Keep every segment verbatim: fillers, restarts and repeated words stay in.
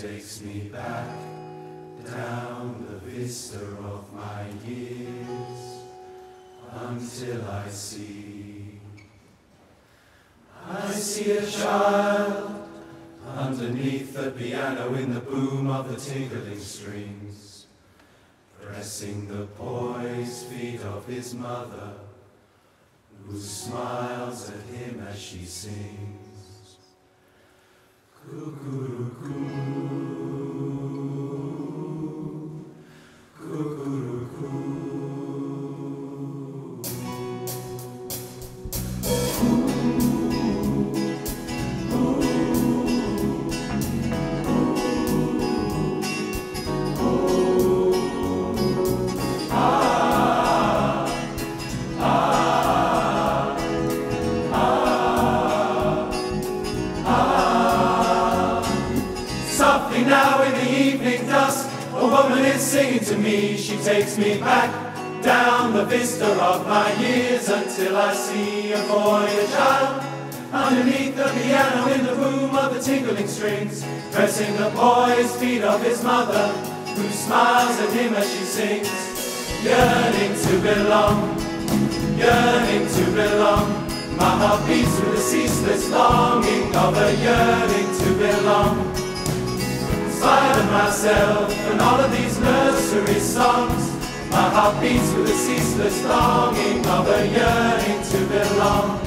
takes me back down the vista of my years until I see, I see a child underneath the piano in the boom of the tinkling strings, pressing the poised feet of his mother, who smiles at him as she sings. Cucurucu, cucurucu. Now in the evening dusk, a woman is singing to me. She takes me back down the vista of my years until I see a boy, a child, underneath the piano in the boom of the tinkling strings, pressing the boy's feet of his mother, who smiles at him as she sings. Yearning to belong, yearning to belong, my heart beats with the ceaseless longing of a yearning to belong. In spite of myself and all of these nursery songs, my heart beats with the ceaseless longing of a yearning to belong.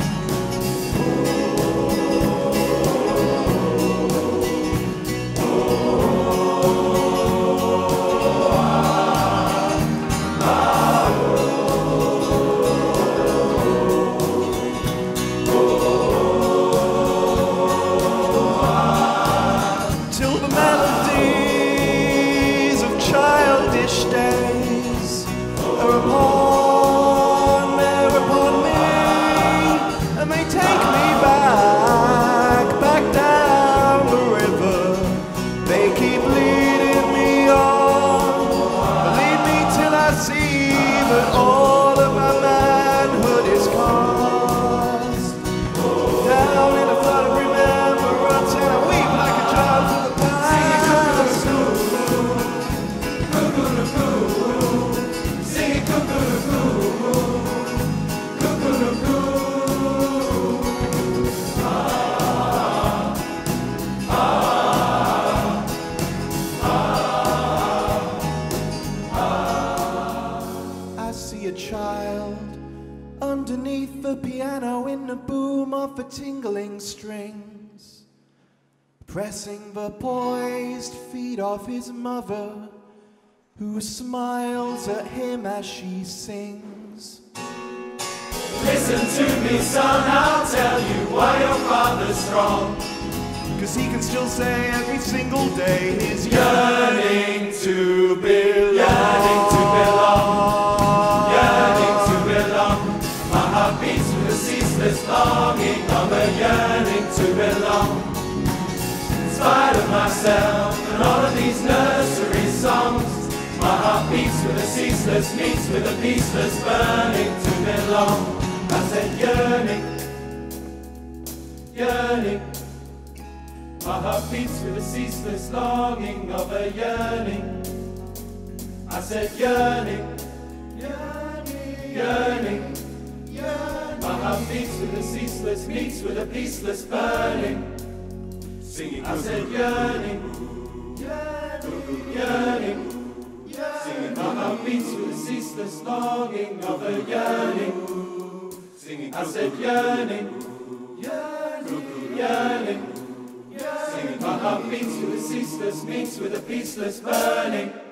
Child underneath the piano in the boom of the tingling strings, pressing the poised feet of his mother, who smiles at him as she sings. Listen to me, son, I'll tell you why your father's strong, 'cause he can still say every single day his yearning to belong, yearning to belong. This longing of a yearning to belong. In spite of myself and all of these nursery songs, my heart beats with a ceaseless, meets with a peaceless burning to belong. I said yearning, yearning. My heart beats with a ceaseless longing of a yearning. I said yearning, yearning, yearning. Meets with a ceaseless, meets with a peaceless burning. Singing, I said yearning, yearning, yearning. Singing, my heart beats with a ceaseless longing of a yearning. Singing, I said yearning, yearning, yearning. Singing, my heart beats with a ceaseless, meets with a peaceless burning.